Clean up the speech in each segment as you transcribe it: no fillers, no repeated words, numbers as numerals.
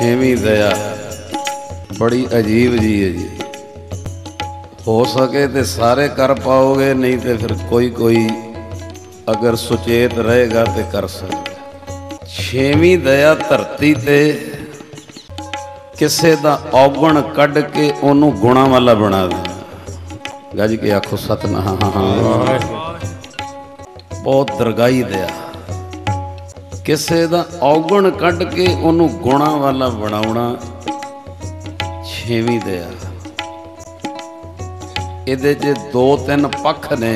छेवीं दया बड़ी अजीब जी है जी। हो सके तो सारे कर पाओगे, नहीं तो फिर कोई कोई अगर सुचेत रहेगा तो कर सकता। छेवीं दया धरती ते किसी का औगण कढ़ के ओनू गुणा वाला बना देना। गज के आखो सतनाम। बहुत दरगाही दया किसी का औगण कढ़ के ओनू गुणा वाला बनाना छेवीं दया। इहदे च दो तीन पक्ष ने।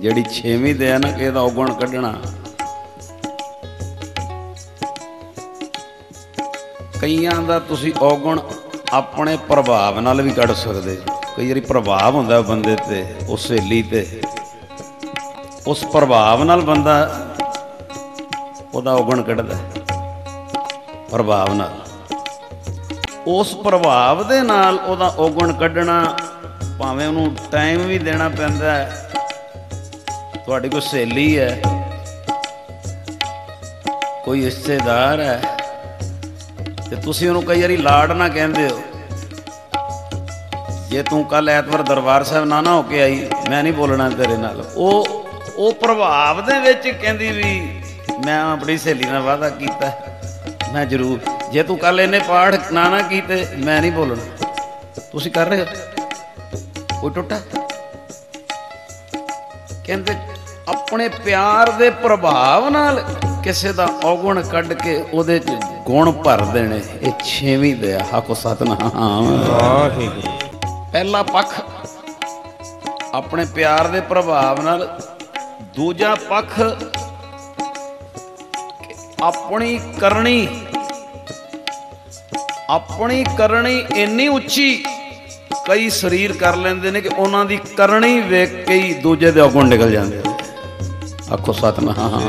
जिहड़ी छेवीं दया ना कि इहदा औगण कढ़ना। कईयां दा तुसीं औगण अपने प्रभाव नाल भी कढ़ सकदे। कई वारी प्रभाव हुंदा बंदे ते, उस हेली ते, उस प्रभाव नाल बंदा उहदा औगण कढ़दा। प्रभाव नाल, उस प्रभाव दे नाल उहदा औगण कढ़ना भावें उहनूं टाइम भी देना पैंदा है। तुहाडी कोई सहेली है, कोई रिश्तेदार है ते तुसीं उहनूं कई वारी लाड़ ना कहंदे हो। जे तू कल ऐतवार दरबार साहब ना होके आई, मैं नहीं बोलना तेरे नाल। वो प्रभाव दे विच कहंदी भी मैं अपनी सहेली नाल वादा कीता, मैं जरूर, जे तू कल इन्ने पाठ ना कीते मैं नहीं बोलना। तुसीं कर रहे हो कोई टुटा। कहंदे अपने प्यार दे प्रभाव नाल किसी का औगुण कढ़ के उहदे च गुण भर देने। ये छेवीं दया। आखो सतनाम। पहला पक्ष अपने प्यार दे प्रभाव नाल, दूजा पक्ष अपनी करनी इन्नी उच्ची कई शरीर कर लेंदे ने कि उन्हां दी करनी वेख के ही दूजे दे औगुण निकल जांदे। आखो सतनाम।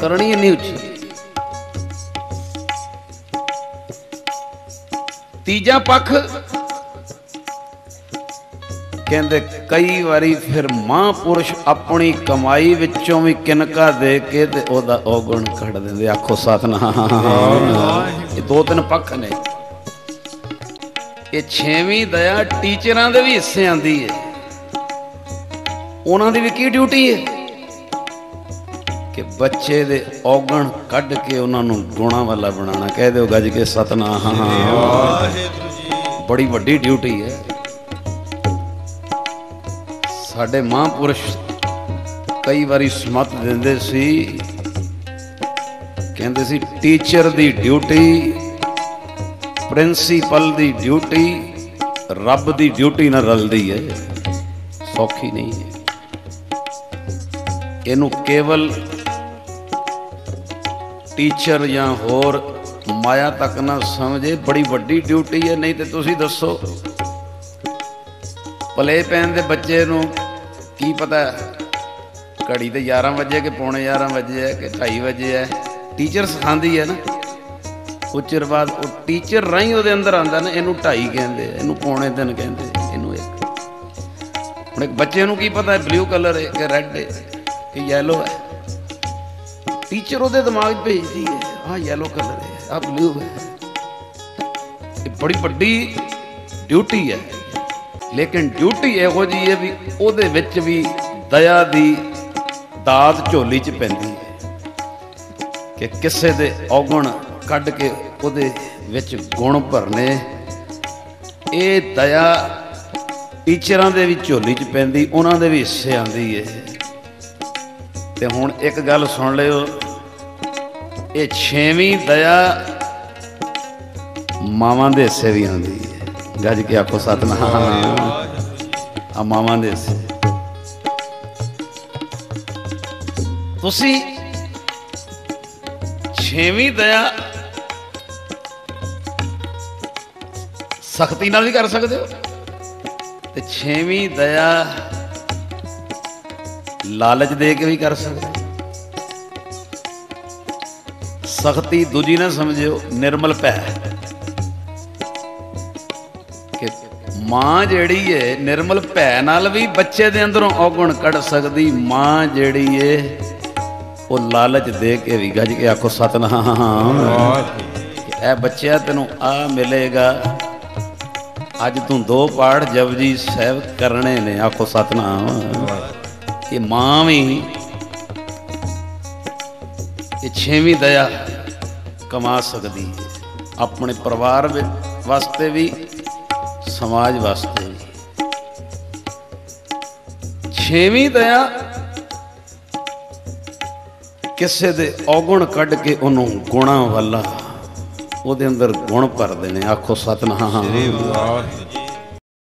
करनी इन्नी उच्ची। तीजा पक्ष कहते कई बारी फिर महापुरुष अपनी कमाई विचों भी किनका दे के ते ओदा औगुण कढ़ देंदे। आखो सतनाम। दो तीन पक्ष ने। ये छेवीं दया टीचरां दे भी हिस्से आंदी है। उन्हां दी भी की ड्यूटी है कि बच्चे दे औगुण कढ़ के उन्हां नूं गुणां वाला बनाना। कह दिओ गज के सतनाम। बड़ी वड्डी ड्यूटी है। साढ़े महापुरुष कई बारी समत देंदे सी, कहंदे सी टीचर दी ड्यूटी, प्रिंसीपल दी ड्यूटी रब दी ड्यूटी नाल रलदी है, सौखी नहीं है। इहनूं केवल टीचर या होर माया तक ना समझे, बड़ी वड्डी ड्यूटी है। नहीं तो तुसीं दसो भले पैन के बच्चे नूं की पता घड़ी तो 11 बजे कि पौने 11 बजे है कि 2:30 बजे है। टीचर सिखाती है ना, कुछ चिर बाद वो टीचर राही वो अंदर आता ना। इनू 2:30 कहते, इनू पौने 3 कहते, इनू 1। हम एक बच्चे नूं की पता है ब्लू कलर है कि रैड है कि येलो है। टीचर वो दिमाग भेजती है हाँ येलो कलर है, आ ब्लू है। बड़ी वड्डी ड्यूटी है। लेकिन ड्यूटी इहो जी है भी उहदे विच भी दया दी दात झोली च पैंदी है कि किसे दे औगुण कढ़ के उहदे विच गुण भरने। ये दया टीचरां दे भी झोली च पैंदी, उन्हां दे भी हिस्से आंदी है। ते हुण एक गल सुण लिओ, ये छेवीं दया मावां दे हिस्से भी आंदी है। गज के आखो सतनाम। मावां दे तुसी छेवीं दया सख्ती नाल भी कर सकते हो ते छेवीं दया लालच दे के भी कर सकते हो। सख्ती दूजी ना समझिओ, निर्मल पै मां जिहड़ी है निर्मल भै नाल भी बच्चे दे अंदरों औगुण कढ़ सकदी। मां जिहड़ी है वो लालच दे के भी गज के आखो सतनाम ए बच्चिया तेनू आ मिलेगा अज तू दो पाठ जपजी साहिब करने ने आखो सतनाम। ये मां भी ये छेवीं दया कमा सकती है अपने परिवार वास्ते भी समाज वास्ते भी। छेवीं दया किसे दे औगुण कढ़ के उन्हों गुणा वाला वो अंदर गुण भर देने आखो सतनाम।